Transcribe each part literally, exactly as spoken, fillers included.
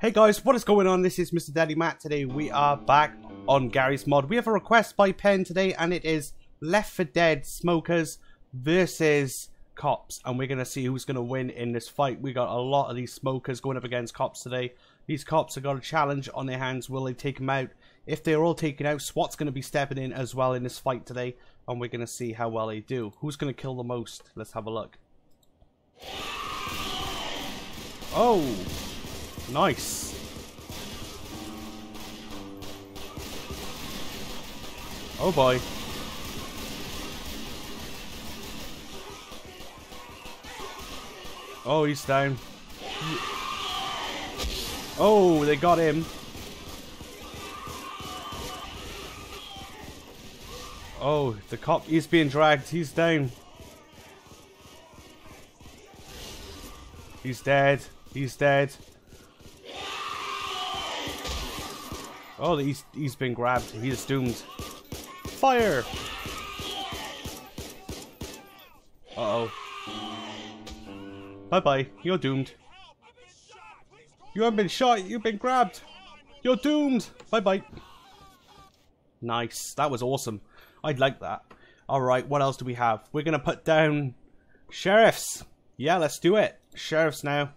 Hey guys, what is going on? This is Mister Daddy Matt. Today we are back on Garry's Mod. We have a request by Penn today, and it is Left four Dead smokers versus cops, and we're going to see who's going to win in this fight. We got a lot of these smokers going up against cops today. These cops have got a challenge on their hands. Will they take them out? If they're all taken out, SWAT's going to be stepping in as well in this fight today, and we're going to see how well they do. Who's going to kill the most? Let's have a look. Oh! Nice. Oh boy. Oh, he's down. Oh, they got him. Oh, the cop, he's being dragged. He's down. He's dead. He's dead. Oh, he's, he's been grabbed. He is doomed. Fire! Uh-oh. Bye-bye. You're doomed. You haven't been shot. You've been grabbed. You're doomed. Bye-bye. Nice. That was awesome. I'd like that. Alright, what else do we have? We're going to put down sheriffs. Yeah, let's do it. Sheriffs now.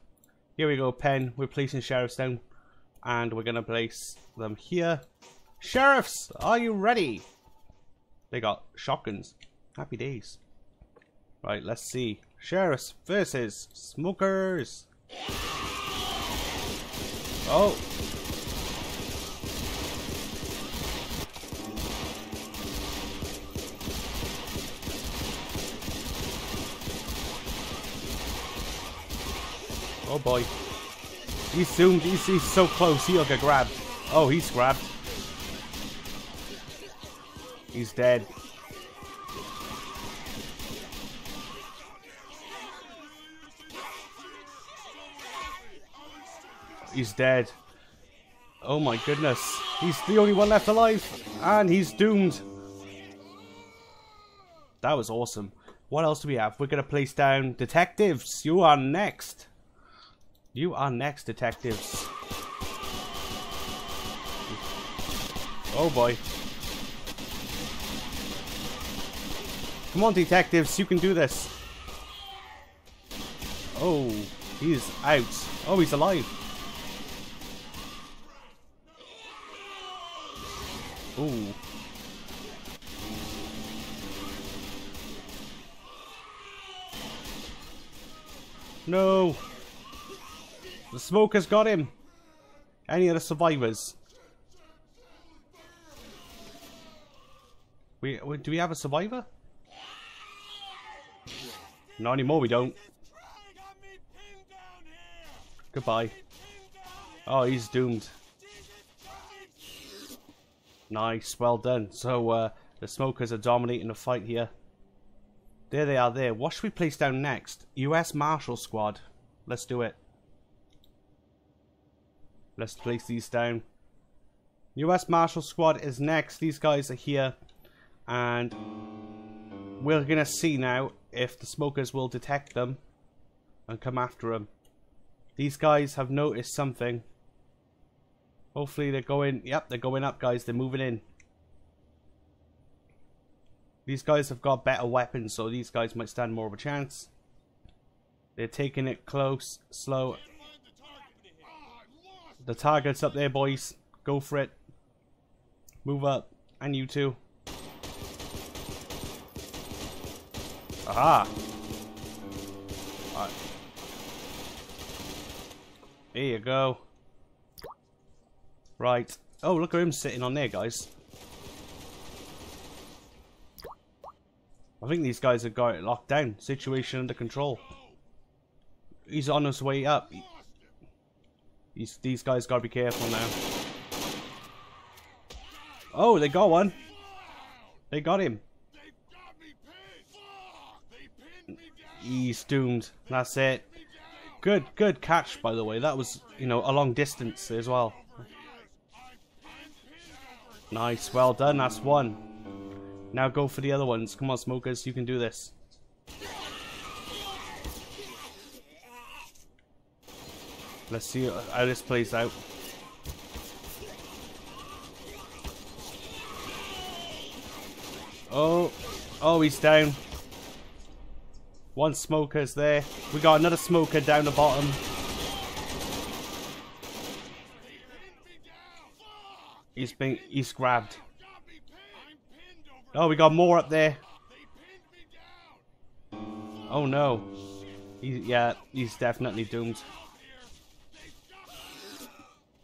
Here we go, Penn. We're placing sheriffs down. And we're going to place them here. Sheriffs, are you ready? They got shotguns. Happy days. Right, let's see. Sheriffs versus smokers. Oh. Oh boy. He's zoomed, he's, he's so close, he'll get grabbed. Oh, he's grabbed. He's dead. He's dead. Oh my goodness. He's the only one left alive, and he's doomed. That was awesome. What else do we have? We're going to place down detectives. You are next. You are next, detectives. Oh boy. Come on, detectives, you can do this. Oh, he's out. Oh, he's alive. Ooh. No. The smoker's got him. Any of the survivors? We, we do we have a survivor? Not anymore. We don't. Goodbye. Oh, he's doomed. Nice, well done. So uh, the smokers are dominating the fight here. There they are. There. What should we place down next? U S Marshal Squad. Let's do it. Let's place these down. U S Marshal Squad is next. These guys are here. And we're going to see now if the smokers will detect them and come after them. These guys have noticed something. Hopefully they're going... Yep, they're going up, guys. They're moving in. These guys have got better weapons, so these guys might stand more of a chance. They're taking it close, slow. The target's up there, boys. Go for it. Move up. And you too. Aha! Alright. There you go. Right. Oh, look at him sitting on there, guys. I think these guys have got it locked down. Situation under control. He's on his way up. These, these guys gotta be careful now. Oh, they got one. They got him. He's doomed. That's it. Good, good catch, by the way. That was, you know, a long distance as well. Nice, well done, that's one. Now go for the other ones. Come on, smokers, you can do this. Let's see how this plays out. Oh, oh, he's down. One smoker's there. We got another smoker down the bottom. He's been, he's grabbed. Oh, we got more up there. Oh no. He, yeah, he's definitely doomed.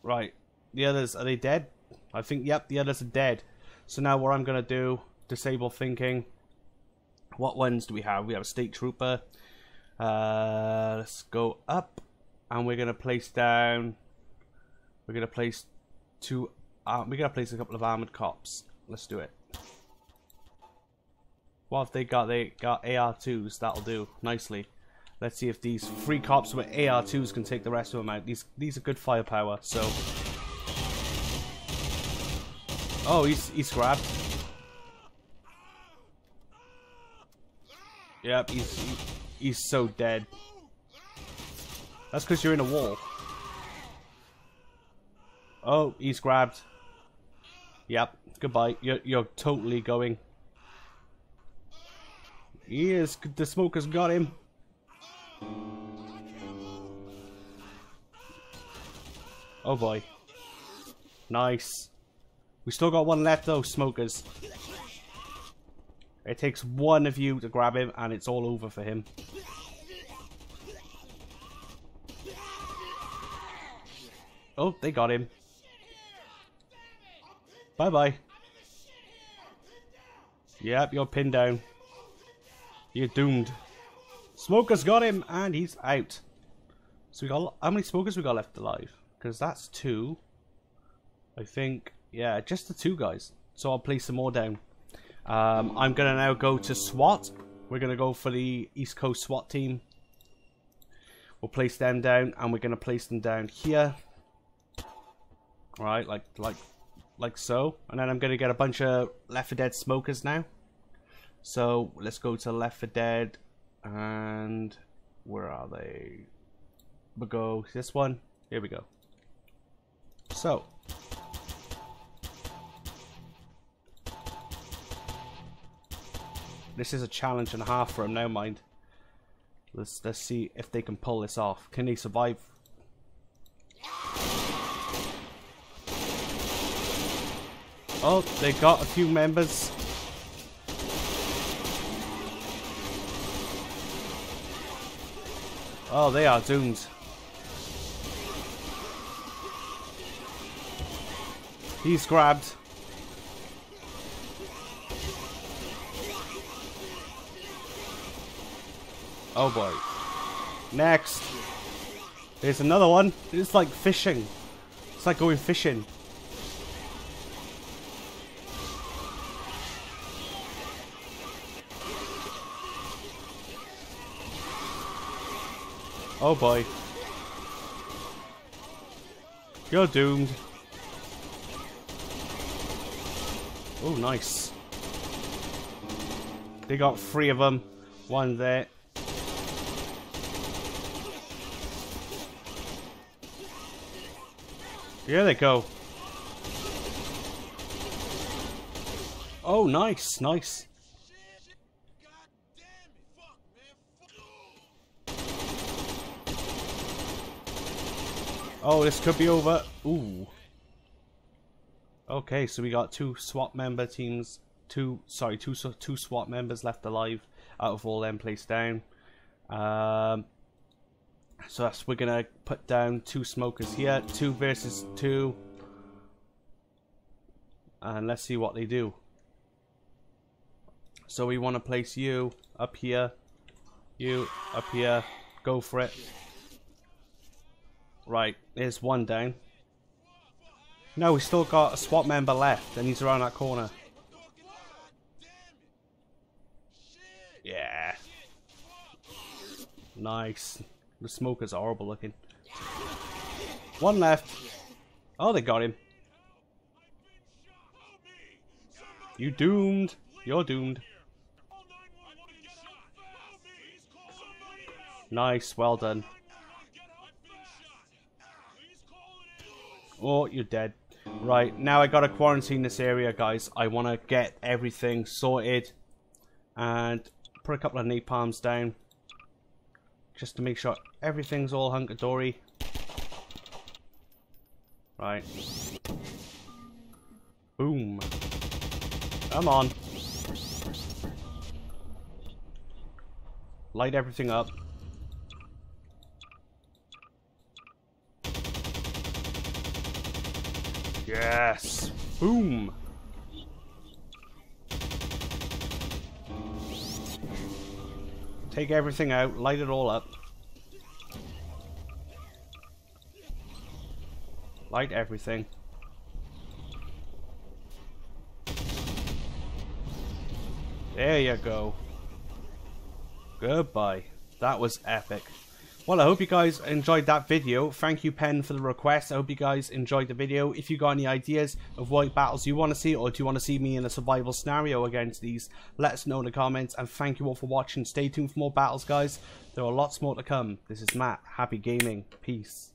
Right, the others, are they dead? I think, yep, the others are dead. So now what I'm gonna do, disable thinking. What ones do we have? We have a state trooper. Uh, let's go up, and we're gonna place down. We're gonna place two. Uh, we're gonna place a couple of armored cops. Let's do it. What have they got? They got A R twos. That'll do nicely. Let's see if these three cops with A R twos can take the rest of them out. These these are good firepower. So, oh, he's he's grabbed. Yep, he's, he, he's so dead. That's because you're in a wall. Oh, he's grabbed. Yep, goodbye. You're, you're totally going. He is. The smoker's got him. Oh boy. Nice. We still got one left though, smokers. It takes one of you to grab him, and it's all over for him. Oh, they got him. Bye-bye. Yep, you're pinned down. You're doomed. Smoker's got him, and he's out. So we got, how many smokers we got left alive? Because that's two. I think, yeah, just the two guys. So I'll place some more down. Um, I'm going to now go to SWAT. We're going to go for the East Coast SWAT team. We'll place them down, and we're going to place them down here. Alright, like like, like so. And then I'm going to get a bunch of Left four Dead smokers now. So, let's go to Left four Dead. And where are they? We'll go this one. Here we go. So... this is a challenge and a half for them now, mind. Let's let's see if they can pull this off. Can they survive? Oh, they got a few members. Oh, they are doomed. He's grabbed. Oh boy. Next. There's another one. It's like fishing. It's like going fishing. Oh boy. You're doomed. Oh, nice. They got three of them. One there. Here they go. Oh, nice, nice. Oh, this could be over. Ooh. Okay, so we got two SWAT member teams. Two, sorry, two two SWAT members left alive out of all them placed down. Um. So that's, we're gonna put down two smokers here, two versus two, and let's see what they do. So we want to place you up here, you up here. Go for it. Right, there's one down. No, we still got a SWAT member left, and he's around that corner. Yeah. Nice. The smokers are horrible looking. One left. Oh, they got him. You doomed. You're doomed. Nice, well done. Oh, you're dead. Right, now I gotta quarantine this area, guys. I wanna get everything sorted and put a couple of napalms down just to make sure everything's all hunky-dory. Right. Boom. Come on. Light everything up. Yes! Boom! Take everything out, light it all up. Light everything. There you go. Goodbye. That was epic. Well, I hope you guys enjoyed that video. Thank you, Penn, for the request. I hope you guys enjoyed the video. If you got any ideas of what battles you want to see, or do you want to see me in a survival scenario against these, let us know in the comments. And thank you all for watching. Stay tuned for more battles, guys. There are lots more to come. This is Matt. Happy gaming. Peace.